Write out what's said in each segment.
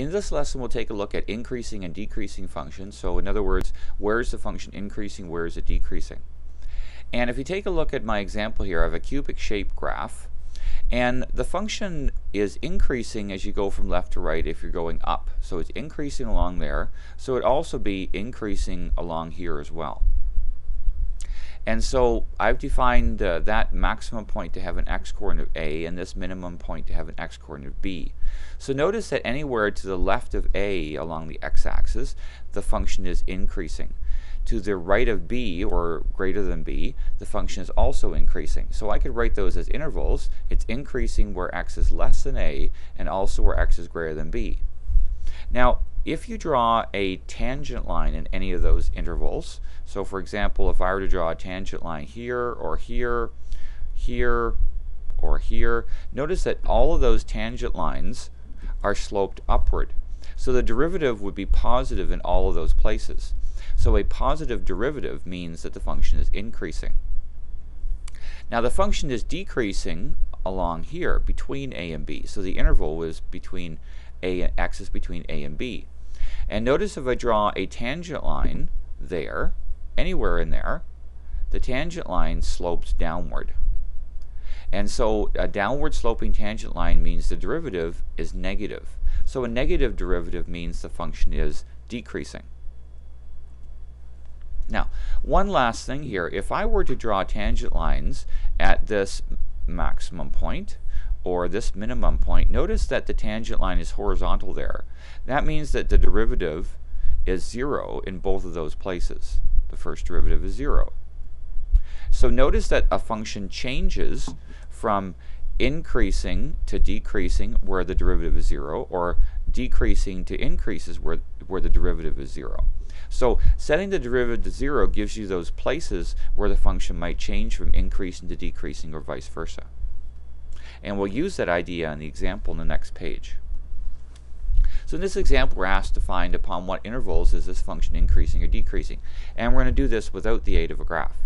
In this lesson, we'll take a look at increasing and decreasing functions. So in other words, where is the function increasing, where is it decreasing? And if you take a look at my example here, I have a cubic shape graph, and the function is increasing as you go from left to right if you're going up. So it's increasing along there, so it'd also be increasing along here as well. And so I've defined that maximum point to have an x-coordinate of A and this minimum point to have an x-coordinate of B. So notice that anywhere to the left of A along the x-axis, the function is increasing. To the right of B, or greater than B, the function is also increasing. So I could write those as intervals. It's increasing where x is less than A and also where x is greater than B. Now, if you draw a tangent line in any of those intervals, so for example, if I were to draw a tangent line here, or here, here, or here, notice that all of those tangent lines are sloped upward. So the derivative would be positive in all of those places. So a positive derivative means that the function is increasing. Now the function is decreasing along here between A and B. So the interval is between A and x is between A and B. And notice if I draw a tangent line there, anywhere in there, the tangent line slopes downward. And so a downward sloping tangent line means the derivative is negative. So a negative derivative means the function is decreasing. Now, one last thing here, if I were to draw tangent lines at this maximum point or this minimum point, notice that the tangent line is horizontal there. That means that the derivative is 0 in both of those places. The first derivative is 0. So notice that a function changes from increasing to decreasing where the derivative is 0, or decreasing to increases where the derivative is 0. So setting the derivative to 0 gives you those places where the function might change from increasing to decreasing or vice versa. And we'll use that idea in the example in the next page. So in this example, we're asked to find upon what intervals is this function increasing or decreasing. And we're going to do this without the aid of a graph.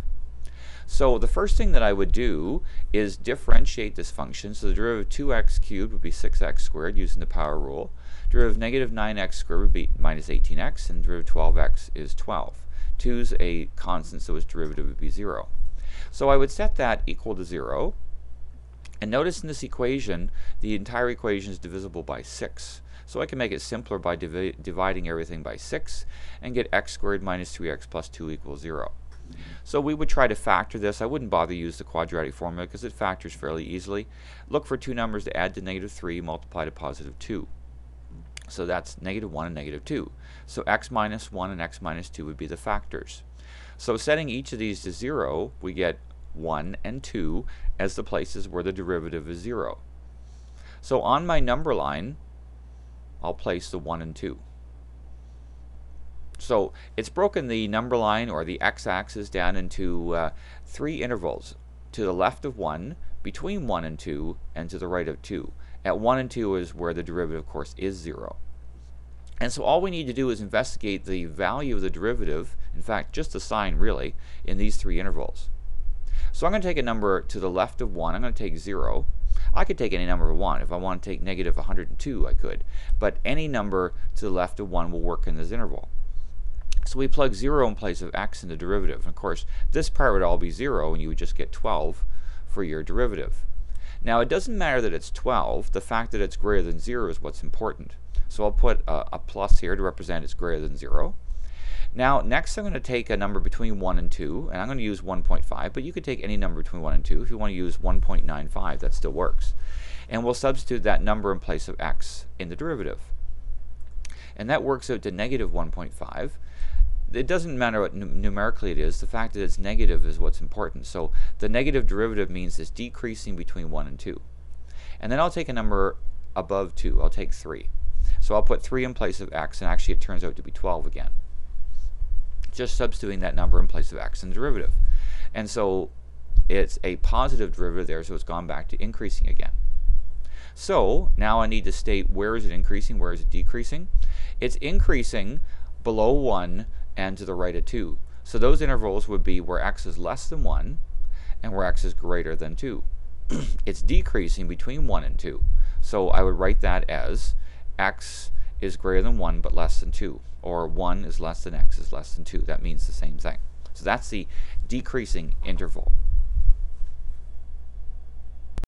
So the first thing that I would do is differentiate this function. So the derivative of 2x cubed would be 6x squared using the power rule. Derivative of negative 9x squared would be minus 18x, and derivative of 12x is 12. 2 is a constant, so its derivative would be 0. So I would set that equal to 0. And notice in this equation, the entire equation is divisible by 6. So I can make it simpler by dividing everything by 6 and get x squared minus 3x plus 2 equals 0. So we would try to factor this. I wouldn't bother use the quadratic formula because it factors fairly easily. Look for two numbers to add to negative 3, multiply to positive 2. So that's negative 1 and negative 2. So x minus 1 and x minus 2 would be the factors. So setting each of these to 0, we get 1 and 2 as the places where the derivative is 0. So on my number line, I'll place the 1 and 2. So it's broken the number line or the x-axis down into three intervals, to the left of 1, between 1 and 2, and to the right of 2. At 1 and 2 is where the derivative, of course, is 0. And so all we need to do is investigate the value of the derivative, in fact just the sign really, in these three intervals. So I'm going to take a number to the left of 1, I'm going to take 0. I could take any number I want. If I want to take negative 102, I could. But any number to the left of 1 will work in this interval. So we plug 0 in place of x in the derivative. And of course, this part would all be 0, and you would just get 12 for your derivative. Now, it doesn't matter that it's 12. The fact that it's greater than 0 is what's important. So I'll put a plus here to represent it's greater than 0. Now, next I'm going to take a number between 1 and 2, and I'm going to use 1.5, but you could take any number between 1 and 2. If you want to use 1.95, that still works. And we'll substitute that number in place of x in the derivative. And that works out to negative 1.5. It doesn't matter what numerically it is, the fact that it's negative is what's important. So the negative derivative means it's decreasing between 1 and 2. And then I'll take a number above 2, I'll take 3. So I'll put 3 in place of x, and actually it turns out to be 12 again. Just substituting that number in place of x in the derivative. And so it's a positive derivative there, so it's gone back to increasing again. So now I need to state where is it increasing, where is it decreasing. It's increasing below 1 and to the right of 2. So those intervals would be where x is less than 1 and where x is greater than 2. It's decreasing between 1 and 2. So I would write that as x is greater than 1 but less than 2, or 1 is less than x is less than 2. That means the same thing. So that's the decreasing interval.